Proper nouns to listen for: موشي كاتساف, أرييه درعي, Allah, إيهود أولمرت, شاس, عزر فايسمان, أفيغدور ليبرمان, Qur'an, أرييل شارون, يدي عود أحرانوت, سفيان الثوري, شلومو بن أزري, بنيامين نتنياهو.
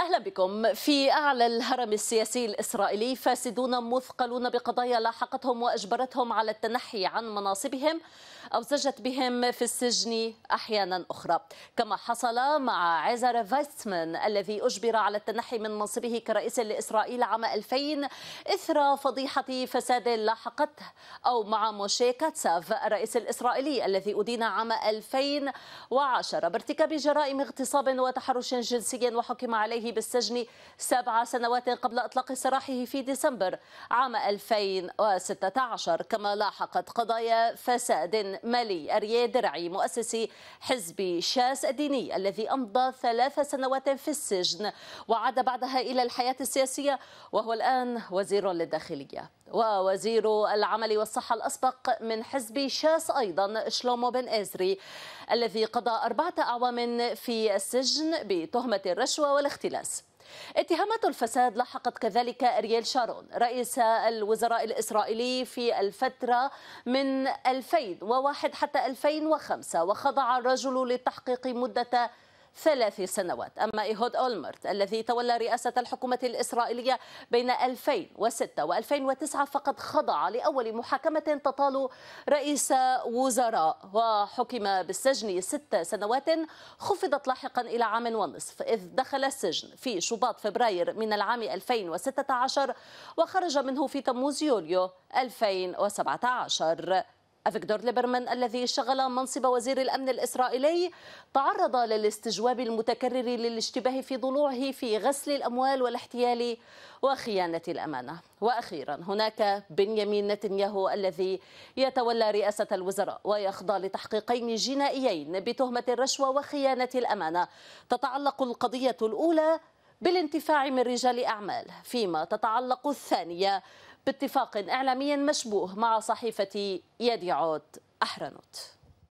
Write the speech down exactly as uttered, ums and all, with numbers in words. أهلا بكم. في أعلى الهرم السياسي الإسرائيلي فاسدون مثقلون بقضايا لاحقتهم وأجبرتهم على التنحي عن مناصبهم أو زجت بهم في السجن أحيانا أخرى، كما حصل مع عزر فايسمان الذي أجبر على التنحي من منصبه كرئيس لإسرائيل عام ألفين إثر فضيحة فساد لاحقته، أو مع موشي كاتساف الرئيس الإسرائيلي الذي أدين عام ألفين وعشرة بارتكاب جرائم اغتصاب وتحرش جنسي وحكم عليه بالسجن سبع سنوات قبل إطلاق سراحه في ديسمبر عام ألفين وستة عشر. كما لاحقت قضايا فساد مالي أرييه درعي مؤسس حزب شاس الديني الذي أمضى ثلاث سنوات في السجن وعاد بعدها إلى الحياة السياسية، وهو الآن وزير للداخلية. ووزير العمل والصحة الأسبق من حزب شاس أيضا شلومو بن أزري الذي قضى أربعة أعوام في السجن بتهمة الرشوة والاختلاس. اتهامات الفساد لاحقت كذلك أرييل شارون رئيس الوزراء الإسرائيلي في الفترة من ألفين وواحد حتى ألفين وخمسة، وخضع الرجل للتحقيق مدة ثلاث سنوات. أما إيهود أولمرت الذي تولى رئاسة الحكومة الإسرائيلية بين ألفين وستة وألفين وتسعة فقد خضع لأول محاكمة تطال رئيس وزراء وحكم بالسجن ست سنوات خفضت لاحقا إلى عام ونصف، إذ دخل السجن في شباط فبراير من العام ألفين وستة عشر وخرج منه في تموز يوليو ألفين وسبعة عشر. أفيغدور ليبرمان الذي شغل منصب وزير الأمن الإسرائيلي تعرض للاستجواب المتكرر للاشتباه في ضلوعه في غسل الأموال والاحتيال وخيانة الأمانة. وأخيرا هناك بنيامين نتنياهو الذي يتولى رئاسة الوزراء ويخضع لتحقيقين جنائيين بتهمة الرشوة وخيانة الأمانة. تتعلق القضية الأولى بالانتفاع من رجال أعمال، فيما تتعلق الثانية باتفاق إعلامي مشبوه مع صحيفة يدي عود أحرانوت.